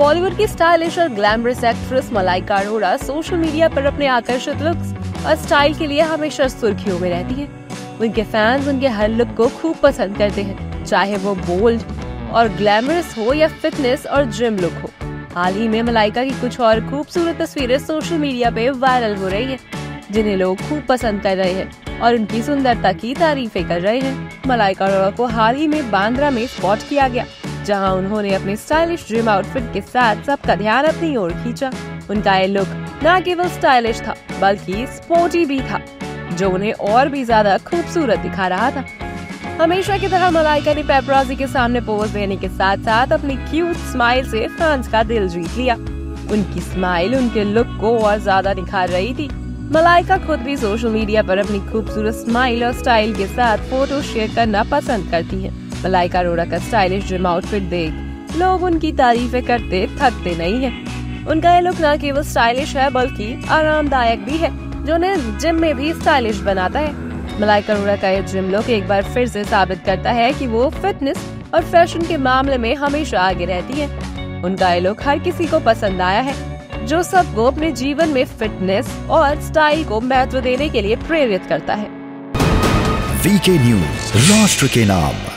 बॉलीवुड की स्टाइलिश और glamorous actress Malaika Arora social media पर अपने आकर्षक लुक्स और स्टाइल के लिए हमेशा सुर्खियों में रहती है। उनके फैंस उनके हर लुक को खूब पसंद करते हैं, चाहे वो बोल्ड और ग्लैमरस हो या फिटनेस और जिम लुक हो। हाल ही में मलाइका की कुछ और खूबसूरत तस्वीरें सोशल मीडिया पे वायरल हो रही हैं, जिन्हें लोग खूब पसंद कर रहे हैं और उनकी सुंदरता की तारीफें कर रहे हैं। मलाइका अरोड़ा को हाल ही में बांद्रा में स्पॉट किया गया, जहां उन्होंने अपने स्टाइलिश जिम आउटफिट के साथ सबका ध्यान अपनी ओर खींचा। उनका ये लुक न केवल स्टाइलिश था बल्कि स्पोर्टी भी था, जो उन्हें और भी ज्यादा खूबसूरत दिखा रहा था। हमेशा की तरह मलाइका ने पेपराजी के सामने पोज देने के साथ साथ अपनी क्यूट स्माइल से फैंस का दिल जीत लिया। उनकी स्माइल उनके लुक को और ज्यादा निखार रही थी। मलाइका खुद भी सोशल मीडिया पर अपनी खूबसूरत स्माइल और स्टाइल के साथ फोटो शेयर करना पसंद करती है। मलाइका अरोड़ा का स्टाइलिश जिम आउटफिट देख लोग उनकी तारीफें करते थकते नहीं हैं। उनका ये लुक न केवल स्टाइलिश है बल्कि आरामदायक भी है, जो उन्हें जिम में भी स्टाइलिश बनाता है। मलाइका अरोड़ा का ये जिम लुक एक बार फिर से साबित करता है कि वो फिटनेस और फैशन के मामले में हमेशा आगे रहती है। उनका ये लुक हर किसी को पसंद आया है, जो सबको अपने जीवन में फिटनेस और स्टाइल को महत्व देने के लिए प्रेरित करता है। वीके न्यूज़, राष्ट्र के नाम।